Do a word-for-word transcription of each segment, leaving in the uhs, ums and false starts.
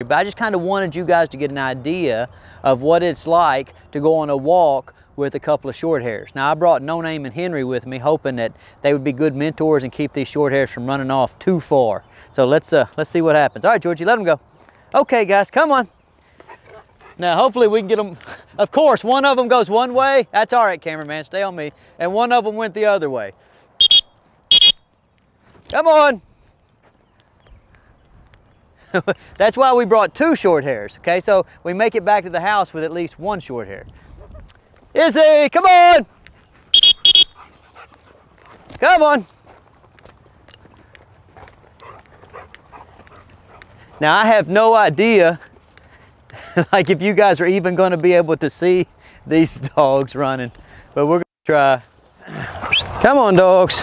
But I just kind of wanted you guys to get an idea of what it's like to go on a walk with a couple of short hairs. Now I brought No Name and Henry with me, hoping that they would be good mentors and keep these short hairs from running off too far. So let's uh, let's see what happens. All right, Georgie, let them go. Okay, guys, come on. Now hopefully we can get them. Of course, one of them goes one way. That's all right, cameraman, stay on me. And one of them went the other way. Come on. That's why we brought two short hairs, okay? So we make it back to the house with at least one short hair. Izzy, come on! Come on! Now I have no idea, like if you guys are even gonna be able to see these dogs running, but we're gonna try. Come on, dogs.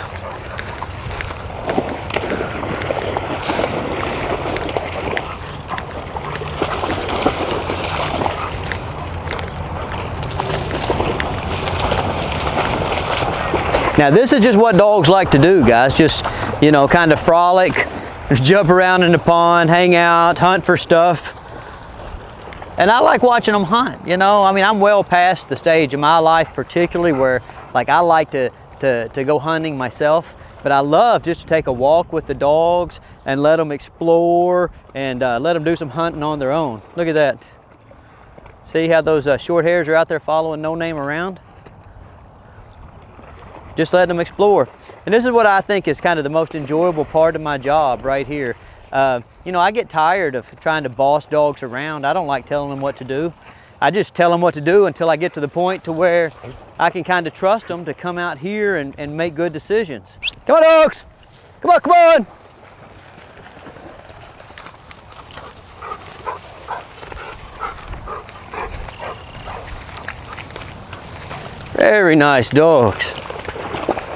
Now this is just what dogs like to do, guys. Just, you know, kind of frolic, jump around in the pond, hang out, hunt for stuff. And I like watching them hunt, you know. I mean, I'm well past the stage in my life particularly where, like, I like to, to, to go hunting myself. But I love just to take a walk with the dogs and let them explore and uh, let them do some hunting on their own. Look at that. See how those uh, short hairs are out there following No Name around? Just letting them explore. And this is what I think is kind of the most enjoyable part of my job right here. Uh, you know, I get tired of trying to boss dogs around. I don't like telling them what to do. I just tell them what to do until I get to the point to where I can kind of trust them to come out here and, and make good decisions. Come on, dogs! Come on, come on! Very nice dogs.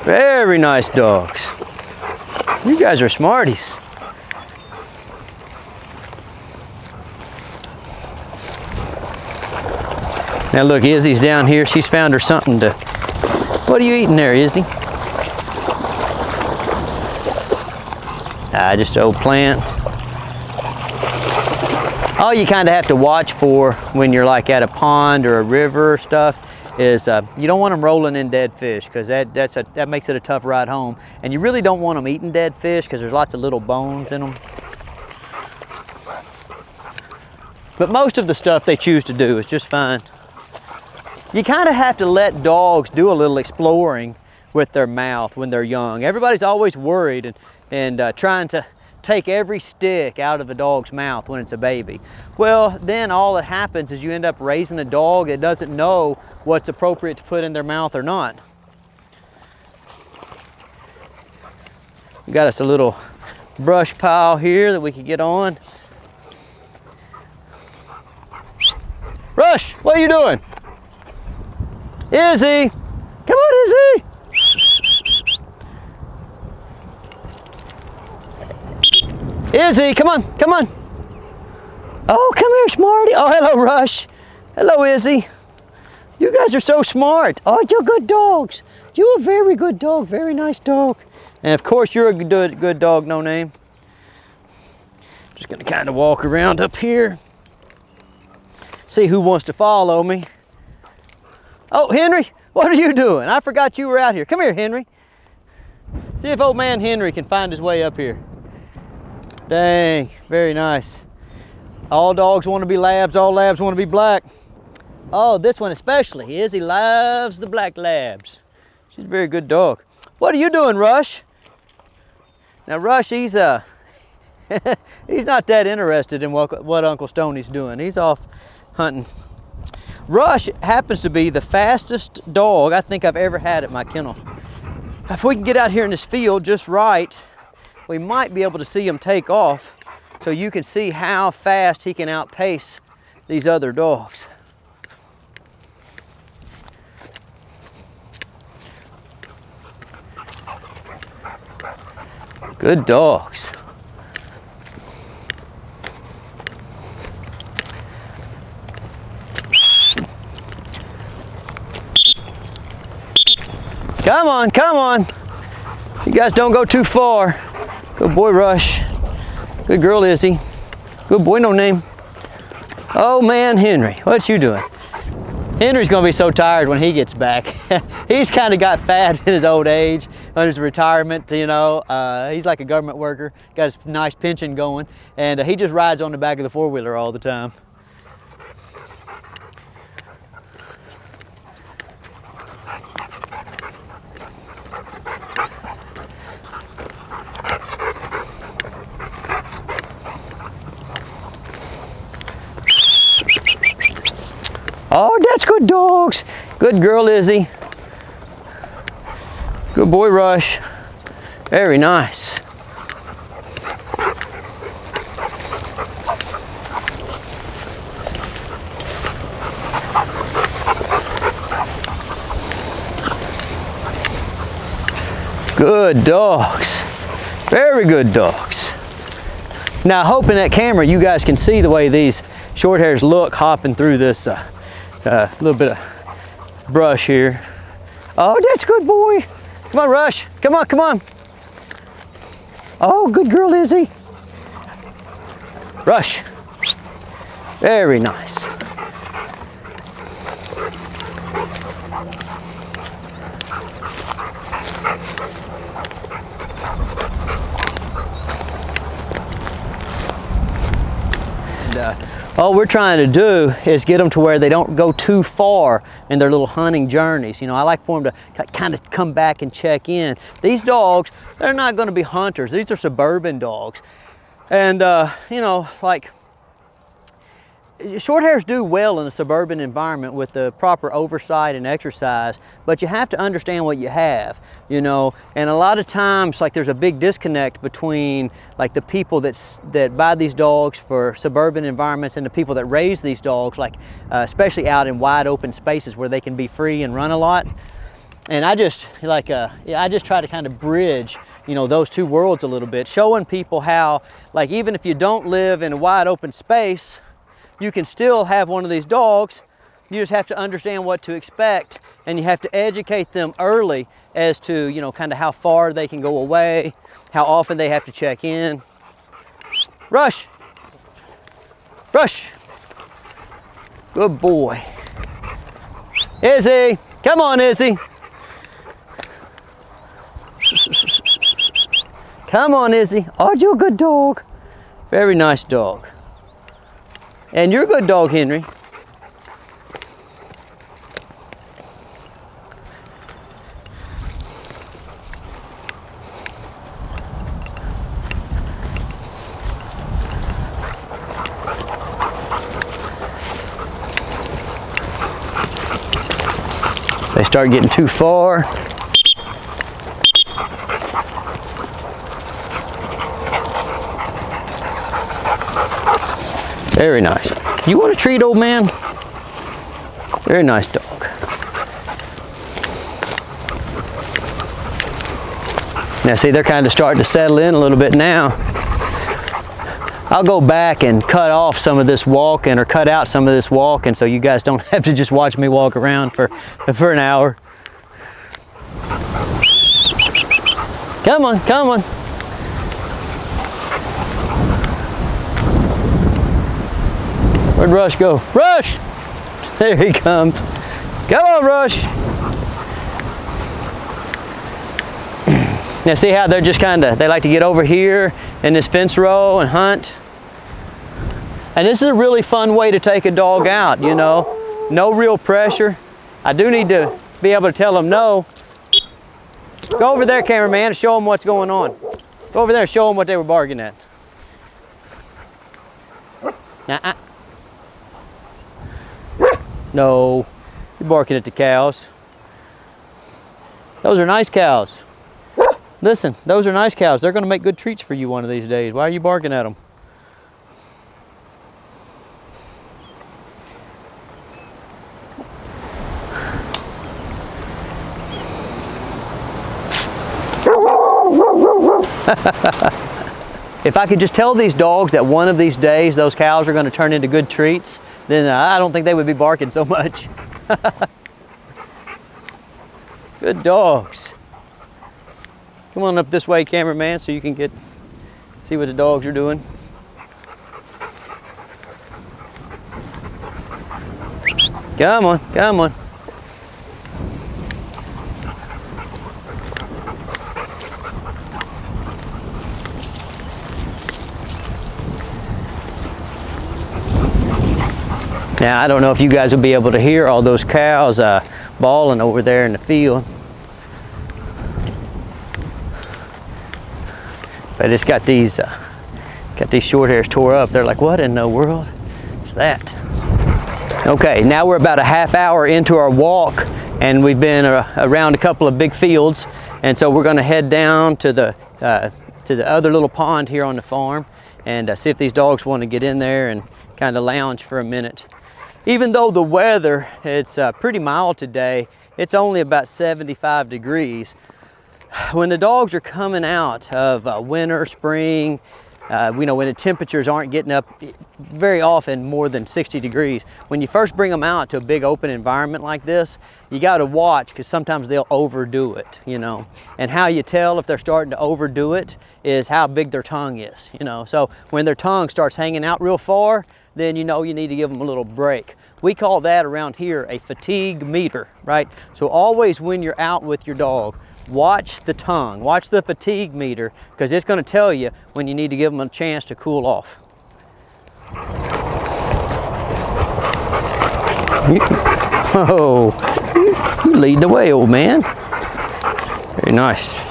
Very nice dogs. You guys are smarties. Now look, Izzy's down here. She's found her something to... What are you eating there, Izzy? Ah, just an old plant. All you kind of have to watch for when you're like at a pond or a river or stuff is uh, you don't want them rolling in dead fish because that, that's a, that makes it a tough ride home. And you really don't want them eating dead fish because there's lots of little bones in them. But most of the stuff they choose to do is just fine. You kind of have to let dogs do a little exploring with their mouth when they're young. Everybody's always worried and, and uh, trying to take every stick out of a dog's mouth when it's a baby. Well, then all that happens is you end up raising a dog that doesn't know what's appropriate to put in their mouth or not. We got us a little brush pile here that we could get on. Rush, what are you doing? Izzy, come on, Izzy. Izzy, come on, come on. Oh, come here, smarty. Oh, hello, Rush. Hello, Izzy. You guys are so smart. Oh, you're good dogs. You're a very good dog, very nice dog. And of course, you're a good, good dog, No Name. Just gonna kind of walk around up here. See who wants to follow me. Oh, Henry, what are you doing? I forgot you were out here. Come here, Henry. See if old man Henry can find his way up here. Dang, very nice. All dogs want to be labs, all labs want to be black. Oh, this one especially, Izzy loves the black labs. She's a very good dog. What are you doing, Rush? Now Rush, he's uh, he's not that interested in what, what Uncle Stoney's doing. He's off hunting. Rush happens to be the fastest dog I think I've ever had at my kennel. If we can get out here in this field just right, we might be able to see him take off so you can see how fast he can outpace these other dogs. Good dogs. Come on, come on. You guys don't go too far. Good boy, Rush. Good girl, Izzy. Good boy, No Name. Oh man, Henry, what you doing? Henry's gonna be so tired when he gets back. He's kind of got fat in his old age, on his retirement, you know. Uh, he's like a government worker, got his nice pension going, and uh, he just rides on the back of the four-wheeler all the time. Oh, that's good dogs. Good girl, Izzy. Good boy, Rush. Very nice. Good dogs. Very good dogs. Now, hoping that camera, you guys can see the way these short hairs look hopping through this uh, A uh, little bit of brush here. Oh, that's good boy. Come on, Rush. Come on, come on. Oh, good girl, Izzy. Rush. Very nice. And, uh, all we're trying to do is get them to where they don't go too far in their little hunting journeys. You know, I like for them to kind of come back and check in. These dogs, they're not going to be hunters. These are suburban dogs. And, uh, you know, like, short hairs do well in a suburban environment with the proper oversight and exercise, but you have to understand what you have, you know. And a lot of times, like, there's a big disconnect between like the people that's that buy these dogs for suburban environments and the people that raise these dogs, like uh, especially out in wide open spaces where they can be free and run a lot. And I just like uh, I just try to kind of bridge, you know, those two worlds a little bit, showing people how, like, even if you don't live in a wide open space, you can still have one of these dogs. You just have to understand what to expect, and you have to educate them early as to, you know, kind of how far they can go away, how often they have to check in. Rush, Rush, good boy. Izzy, come on, Izzy. Come on, Izzy. Aren't you a good dog? Very nice dog. And you're a good dog, Henry. They start getting too far. Very nice. You want a treat, old man? Very nice dog. Now see, they're kind of starting to settle in a little bit now. I'll go back and cut off some of this walking, or cut out some of this walking, so you guys don't have to just watch me walk around for, for an hour. Come on, come on. Where'd Rush go? Rush! There he comes. Come on, Rush! Now see how they're just kind of, they like to get over here in this fence row and hunt. And this is a really fun way to take a dog out, you know. No real pressure. I do need to be able to tell them no. Go over there, cameraman, and show them what's going on. Go over there and show them what they were barking at. Now, I, no, you're barking at the cows. Those are nice cows. Listen, those are nice cows. They're going to make good treats for you one of these days. Why are you barking at them? If I could just tell these dogs that one of these days those cows are going to turn into good treats, then I don't think they would be barking so much. Good dogs. Come on up this way, cameraman, so you can get see what the dogs are doing. Come on, come on. Now, I don't know if you guys will be able to hear all those cows uh, bawling over there in the field. But it's got these, uh, got these short hairs tore up. They're like, what in the world is that? Okay, now we're about a half hour into our walk, and we've been uh, around a couple of big fields. And so we're gonna head down to the, uh, to the other little pond here on the farm and uh, see if these dogs wanna get in there and kind of lounge for a minute. Even though the weather, it's uh, pretty mild today, it's only about seventy-five degrees. When the dogs are coming out of uh, winter, spring, uh, you know, when the temperatures aren't getting up very often more than sixty degrees, when you first bring them out to a big open environment like this, you got to watch because sometimes they'll overdo it, you know. And how you tell if they're starting to overdo it is how big their tongue is, you know. So when their tongue starts hanging out real far, then you know you need to give them a little break. We call that around here a fatigue meter, right? So always when you're out with your dog, watch the tongue, watch the fatigue meter, because it's going to tell you when you need to give them a chance to cool off. Oh, you lead the way, old man. Very nice.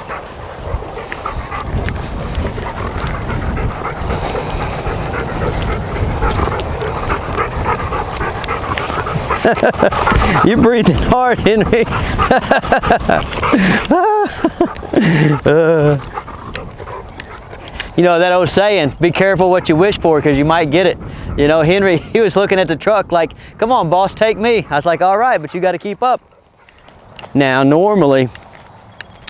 You're breathing hard, Henry. uh, you know that old saying, be careful what you wish for because you might get it. You know, Henry, he was looking at the truck like, come on, boss, take me. I was like, all right, but you got to keep up. Now, normally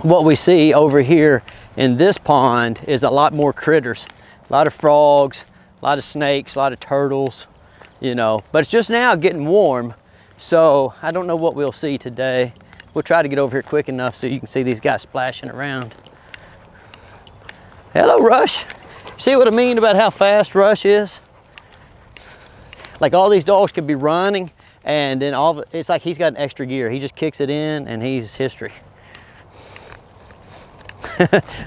what we see over here in this pond is a lot more critters, a lot of frogs, a lot of snakes, a lot of turtles, you know, but it's just now getting warm. So I don't know what we'll see today. We'll try to get over here quick enough so you can see these guys splashing around. Hello, Rush. See what I mean about how fast Rush is? Like all these dogs could be running and then all, it's like he's got an extra gear. He just kicks it in and he's history.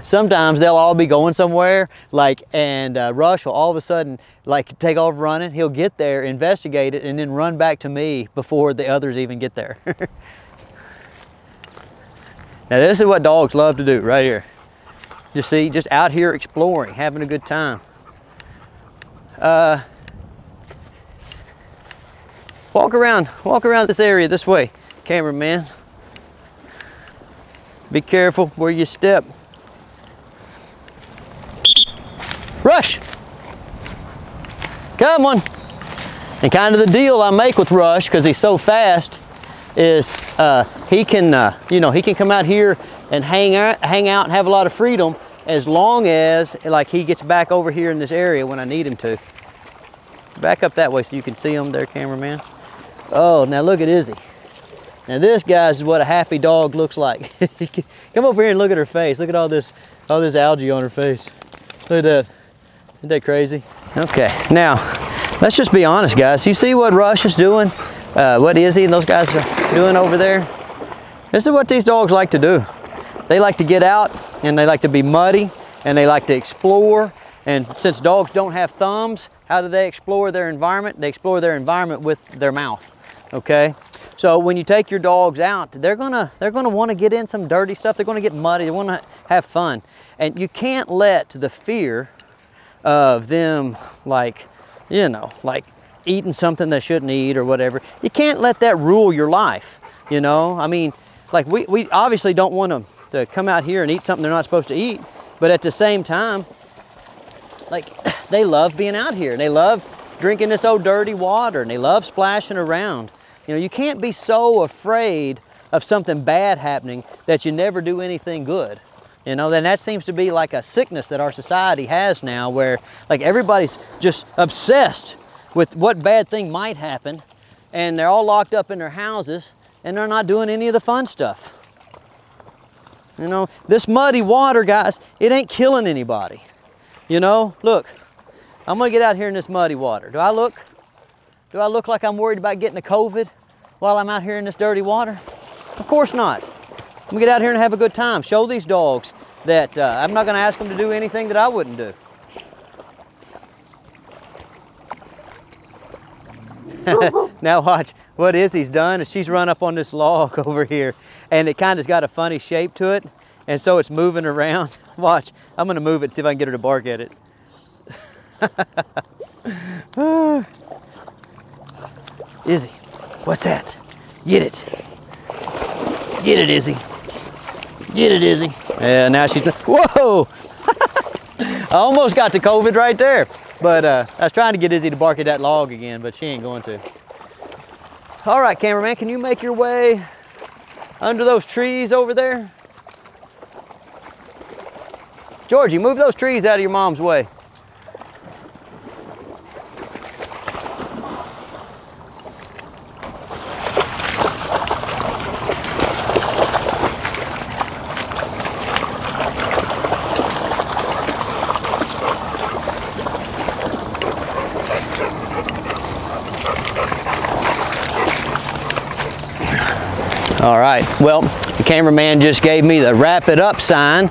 Sometimes they'll all be going somewhere, like, and uh, Rush will all of a sudden, like, take off running. He'll get there, investigate it, and then run back to me before the others even get there. Now, this is what dogs love to do right here. You see, just out here exploring, having a good time. Uh, walk around, walk around this area this way, cameraman. Be careful where you step. Rush! Come on. And kind of the deal I make with Rush, because he's so fast, is uh, he can, uh, you know, he can come out here and hang out, hang out and have a lot of freedom as long as, like, he gets back over here in this area when I need him to. Back up that way so you can see him there, cameraman. Oh, now look at Izzy. Now this guy's what a happy dog looks like. Come over here and look at her face. Look at all this, all this algae on her face. Look at that. Isn't that crazy? Okay. Now, let's just be honest, guys. You see what Rush is doing? Uh, what Izzy and those guys are doing over there? This is what these dogs like to do. They like to get out, and they like to be muddy, and they like to explore. And since dogs don't have thumbs, how do they explore their environment? They explore their environment with their mouth. Okay? So when you take your dogs out, they're gonna they're gonna want to get in some dirty stuff. They're gonna get muddy. They want to have fun, and you can't let the fear of them, like, you know, like eating something they shouldn't eat or whatever. You can't let that rule your life. You know, I mean, like we we obviously don't want them to come out here and eat something they're not supposed to eat, but at the same time, like they love being out here. They love drinking this old dirty water, and they love splashing around. You know, you can't be so afraid of something bad happening that you never do anything good. You know, then that seems to be like a sickness that our society has now, where like everybody's just obsessed with what bad thing might happen, and they're all locked up in their houses and they're not doing any of the fun stuff. You know, this muddy water, guys, it ain't killing anybody. You know, look, I'm gonna get out here in this muddy water. Do I look? Do I look like I'm worried about getting a COVID? while I'm out here in this dirty water? Of course not. I'm gonna get out here and have a good time. Show these dogs that uh, I'm not gonna ask them to do anything that I wouldn't do. Now watch what Izzy's done is she's run up on this log over here, and it kind of's got a funny shape to it, and so it's moving around. Watch, I'm gonna move it, see if I can get her to bark at it. Izzy, what's that? Get it. Get it, Izzy. Get it, Izzy. Yeah, now she's, whoa! I almost got to COVID right there. But uh, I was trying to get Izzy to bark at that log again, but she ain't going to. All right, cameraman, can you make your way under those trees over there? Georgie, move those trees out of your mom's way. All right, well, the cameraman just gave me the wrap it up sign.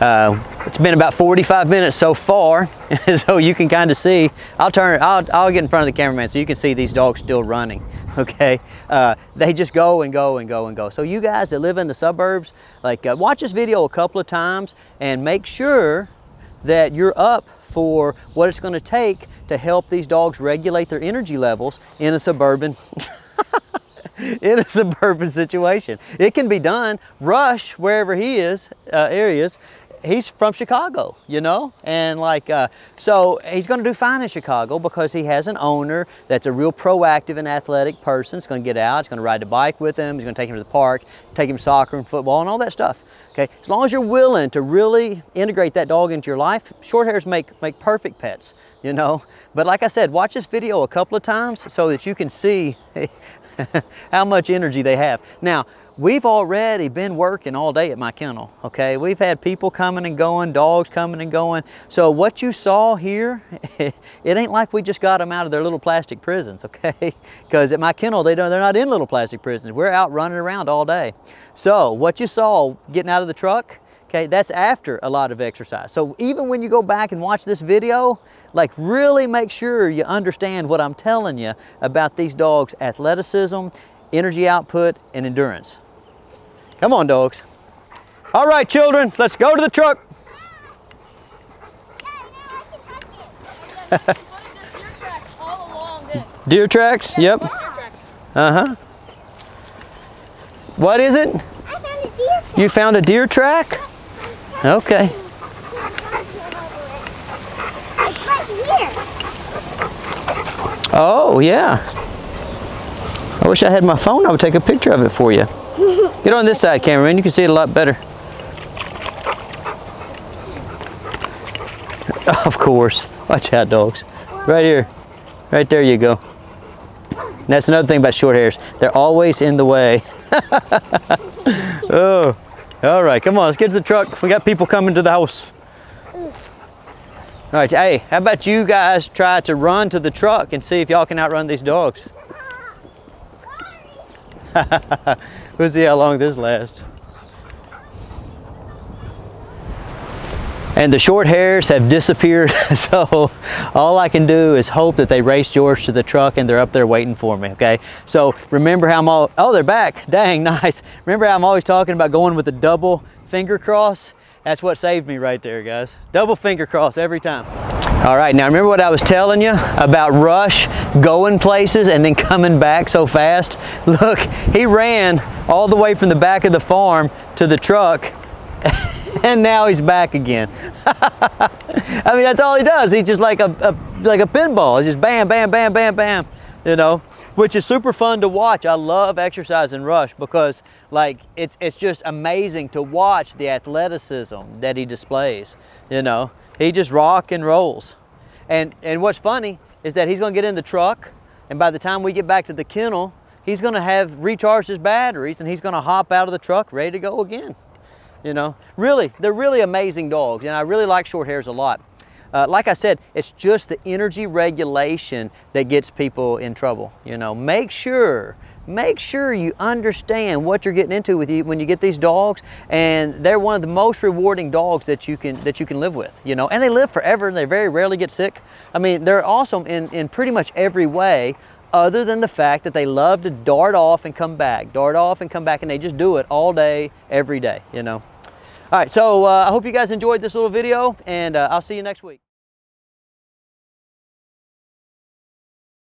Uh, it's been about forty-five minutes so far, so you can kind of see. I'll turn, I'll, I'll get in front of the cameraman so you can see these dogs still running, okay? Uh, they just go and go and go and go. So you guys that live in the suburbs, like uh, watch this video a couple of times and make sure that you're up for what it's gonna take to help these dogs regulate their energy levels in a suburban in a suburban situation. It can be done. Rush, wherever he is, uh, areas, he's from Chicago, you know? And like, uh, so he's gonna do fine in Chicago because he has an owner that's a real proactive and athletic person. He's gonna get out, he's gonna ride the bike with him, he's gonna take him to the park, take him soccer and football and all that stuff. Okay, as long as you're willing to really integrate that dog into your life, short hairs make, make perfect pets, you know? But like I said, watch this video a couple of times so that you can see how much energy they have. Now, we've already been working all day at my kennel, okay? We've had people coming and going, dogs coming and going. So what you saw here, it ain't like we just got them out of their little plastic prisons, okay? Because at my kennel, they don't, they're not in little plastic prisons. We're out running around all day. So what you saw getting out of the truck, okay, that's after a lot of exercise. So even when you go back and watch this video, like really make sure you understand what I'm telling you about these dogs' athleticism, energy output, and endurance. Come on, dogs. All right, children, let's go to the truck. Deer tracks, yep. Uh-huh. What is it? You found a deer track? Okay. Oh, yeah. I wish I had my phone. I would take a picture of it for you. Get on this side, cameraman. You can see it a lot better. Of course. Watch out, dogs. Right here. Right there you go. And that's another thing about short hairs. They're always in the way. Oh. All right, come on, let's get to the truck. We got people coming to the house. All right, hey, how about you guys try to run to the truck and see if y'all can outrun these dogs? We'll see how long this lasts. And the short hairs have disappeared, so all I can do is hope that they race George to the truck and they're up there waiting for me, okay? So remember how I'm all, oh, they're back, dang, nice. Remember how I'm always talking about going with a double finger cross? That's what saved me right there, guys. Double finger cross every time. All right, now remember what I was telling you about Rush going places and then coming back so fast? Look, he ran all the way from the back of the farm to the truck. And now he's back again. I mean, that's all he does. He's just like a, a like a pinball. He's just bam, bam, bam, bam, bam, you know, which is super fun to watch. I love exercising Rush because like it's, it's just amazing to watch the athleticism that he displays. You know, he just rock and rolls. And, and what's funny is that he's going to get in the truck, and by the time we get back to the kennel, he's going to have recharged his batteries and he's going to hop out of the truck ready to go again. You know, really, they're really amazing dogs, and I really like short hairs a lot. uh, like I said, it's just the energy regulation that gets people in trouble. You know, make sure Make sure you understand what you're getting into with you when you get these dogs, and they're one of the most rewarding dogs that you can that you can live with, you know. And they live forever, and they very rarely get sick. I mean, they're awesome in in pretty much every way, other than the fact that they love to dart off and come back, dart off and come back, and they just do it all day, every day, you know. All right, so uh, I hope you guys enjoyed this little video, and uh, I'll see you next week.